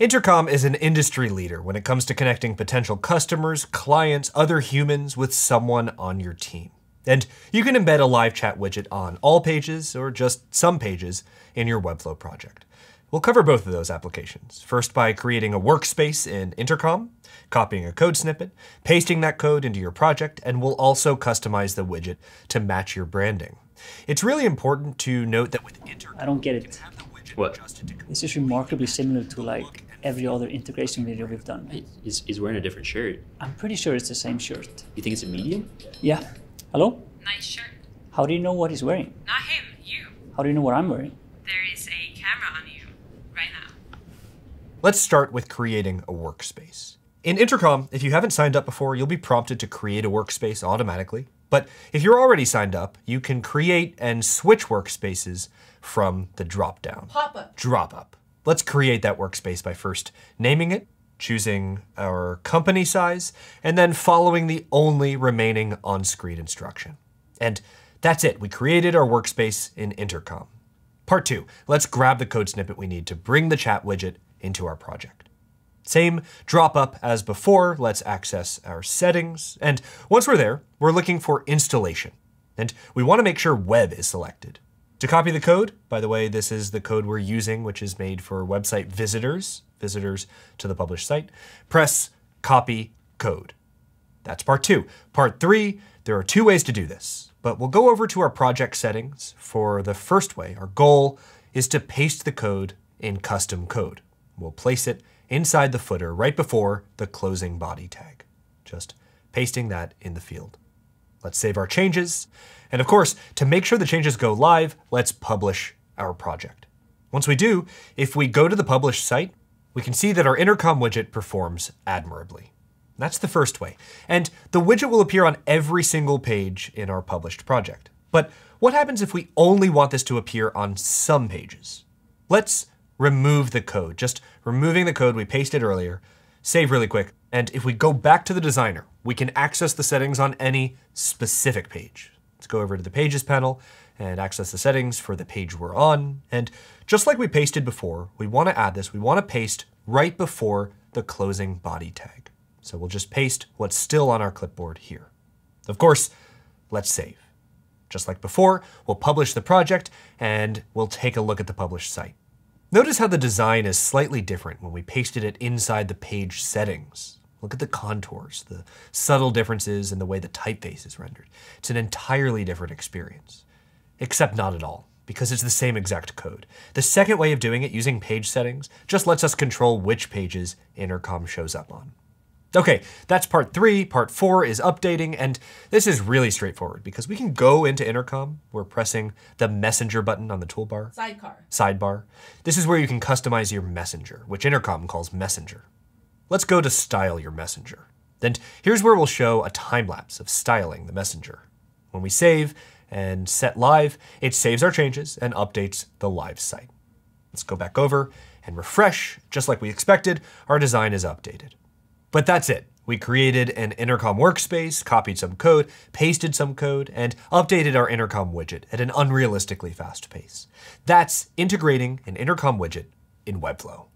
Intercom is an industry leader when it comes to connecting potential customers, clients, other humans with someone on your team. And you can embed a live chat widget on all pages or just some pages in your Webflow project. We'll cover both of those applications, first by creating a workspace in Intercom, copying a code snippet, pasting that code into your project, and we'll also customize the widget to match your branding. It's really important to note that with Intercom, I don't get it. What? This is remarkably similar to like every other integration video we've done. He's wearing a different shirt. I'm pretty sure it's the same shirt. You think it's a medium? Yeah. Hello? Nice shirt. How do you know what he's wearing? Not him, you. How do you know what I'm wearing? There is a camera on you right now. Let's start with creating a workspace. In Intercom, if you haven't signed up before, you'll be prompted to create a workspace automatically. But if you're already signed up, you can create and switch workspaces from the drop-down. Pop-up. Drop-up. Let's create that workspace by first naming it, choosing our company size, and then following the only remaining on-screen instruction. And that's it. We created our workspace in Intercom. Part two, let's grab the code snippet we need to bring the chat widget into our project. Same drop-up as before, let's access our settings. And once we're there, we're looking for installation. And we want to make sure web is selected. To copy the code, by the way, this is the code we're using, which is made for website visitors to the published site, press copy code. That's part two. Part three, there are two ways to do this, but we'll go over to our project settings for the first way. Our goal is to paste the code in custom code. We'll place it inside the footer right before the closing body tag, just pasting that in the field. Let's save our changes. And of course, to make sure the changes go live, let's publish our project. Once we do, if we go to the published site, we can see that our Intercom widget performs admirably. That's the first way. And the widget will appear on every single page in our published project. But what happens if we only want this to appear on some pages? Let's remove the code, just removing the code we pasted earlier, save really quick. And if we go back to the designer, we can access the settings on any specific page. Let's go over to the pages panel and access the settings for the page we're on. And just like we pasted before, we want to add this. We want to paste right before the closing body tag. So we'll just paste what's still on our clipboard here. Of course, let's save. Just like before, we'll publish the project and we'll take a look at the published site. Notice how the design is slightly different when we pasted it inside the page settings. Look at the contours, the subtle differences in the way the typeface is rendered. It's an entirely different experience, except not at all, because it's the same exact code. The second way of doing it, using page settings, just lets us control which pages Intercom shows up on. Okay, that's part three. Part four is updating, and this is really straightforward because we can go into Intercom. We're pressing the messenger button on the toolbar. Sidebar. This is where you can customize your messenger, which Intercom calls messenger. Let's go to style your messenger. Then here's where we'll show a time lapse of styling the messenger. When we save and set live, it saves our changes and updates the live site. Let's go back over and refresh. Just like we expected, our design is updated. But that's it. We created an Intercom workspace, copied some code, pasted some code, and updated our Intercom widget at an unrealistically fast pace. That's integrating an Intercom widget in Webflow.